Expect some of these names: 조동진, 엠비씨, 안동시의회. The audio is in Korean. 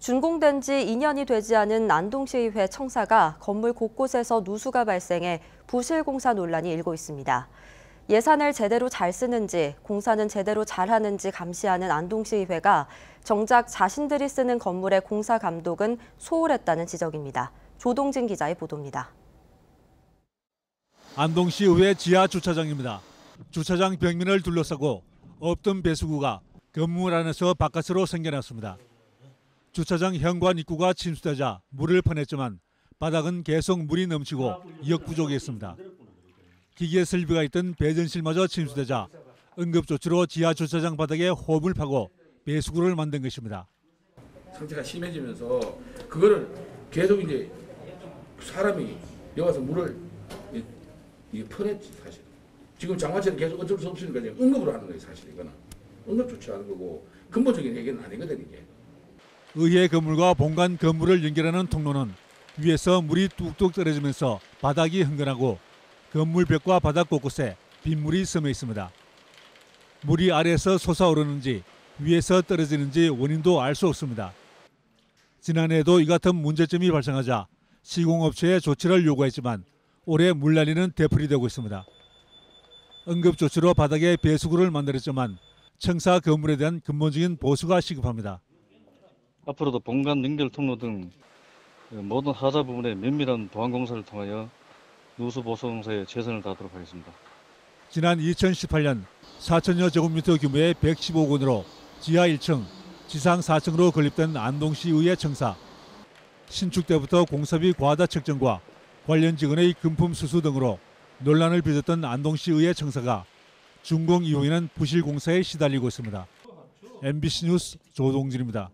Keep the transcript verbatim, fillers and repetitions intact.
준공된 지 이 년이 되지 않은 안동시의회 청사가 건물 곳곳에서 누수가 발생해 부실 공사 논란이 일고 있습니다. 예산을 제대로 잘 쓰는지, 공사는 제대로 잘하는지 감시하는 안동시의회가 정작 자신들이 쓰는 건물의 공사 감독은 소홀했다는 지적입니다. 조동진 기자의 보도입니다. 안동시의회 지하 주차장입니다. 주차장 벽면을 둘러싸고 없던 배수구가 건물 안에서 바깥으로 생겨났습니다. 주차장 현관 입구가 침수되자 물을 퍼냈지만 바닥은 계속 물이 넘치고 역부족했습니다. 기계 설비가 있던 배전실마저 침수되자 응급조치로 지하 주차장 바닥에 호흡을 파고 배수구를 만든 것입니다. 상태가 심해지면서 그거를 계속 이제 사람이 여기서 물을 이게 퍼냈지 사실. 지금 장마철에 계속 어쩔 수 없으니까 응급으로 하는 거예요 사실 이거는. 응급조치하는 거고 근본적인 얘기는 아니거든요. 이게. 의회 건물과 본관 건물을 연결하는 통로는 위에서 물이 뚝뚝 떨어지면서 바닥이 흥건하고 건물 벽과 바닥 곳곳에 빗물이 스며 있습니다. 물이 아래에서 솟아오르는지 위에서 떨어지는지 원인도 알 수 없습니다. 지난해에도 이 같은 문제점이 발생하자 시공업체에 조치를 요구했지만 올해 물난리는 되풀이 되고 있습니다. 응급조치로 바닥에 배수구를 만들었지만 청사 건물에 대한 근본적인 보수가 시급합니다. 앞으로도 본관 연결 통로 등 모든 하자 부분의 면밀한 보안 공사를 통하여 누수 보수 공사에 최선을 다하도록 하겠습니다. 지난 이천십팔 년 사천여 제곱미터 규모의 백십억 원으로 지하 일 층, 지상 사 층으로 건립된 안동시의회 청사. 신축 때부터 공사비 과다 책정과 관련 직원의 금품 수수 등으로 논란을 빚었던 안동시의회 청사가 준공 이후에는 부실 공사에 시달리고 있습니다. 엠비씨 뉴스 조동진입니다.